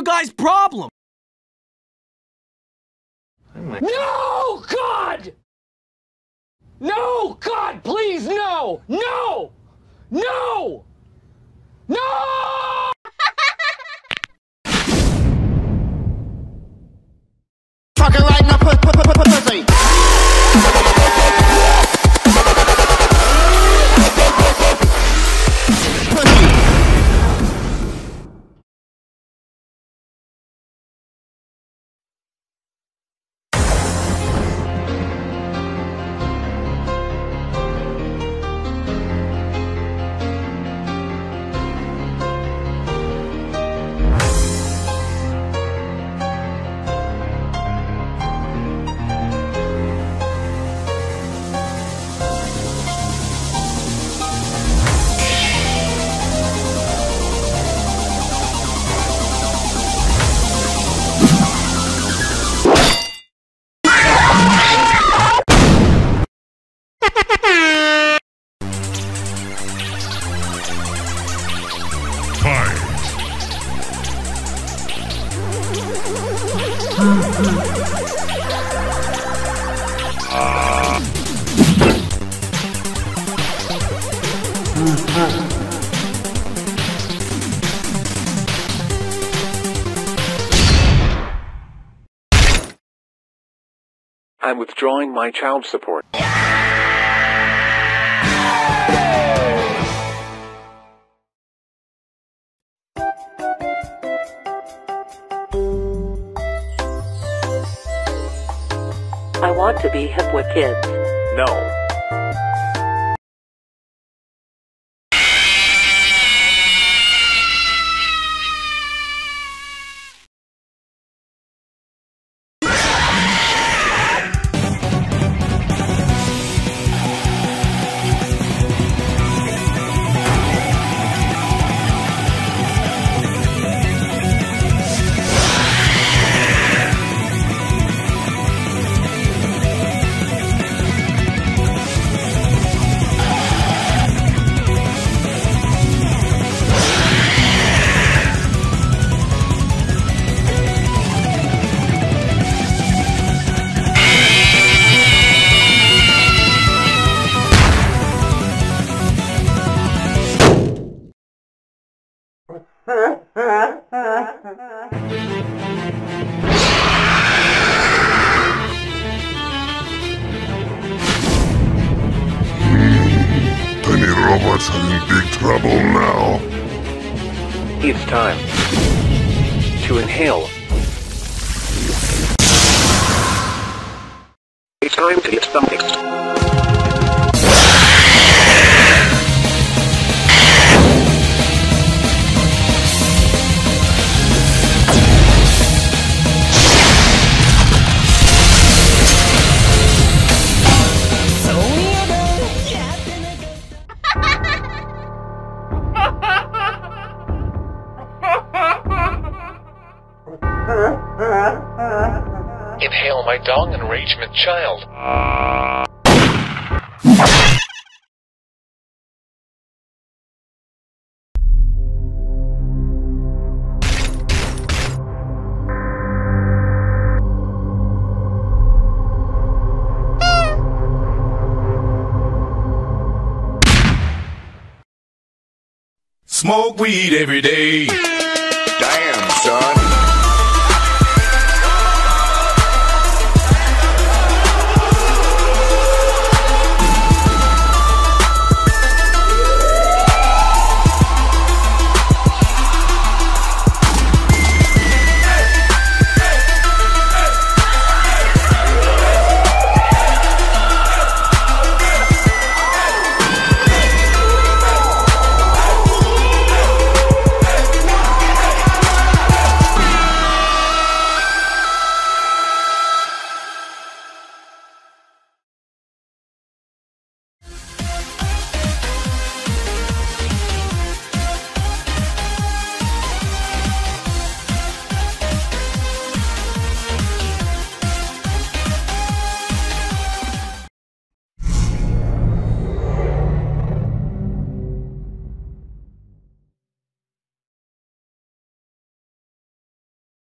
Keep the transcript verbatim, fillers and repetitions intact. Astro Guy's problem! No, God! No, God, please, no! No! No! No! Fucking right now, put, put, put, put, I'm withdrawing my child support. I want to be hip with kids. No. Inhale my dong enragement child. Smoke weed every day.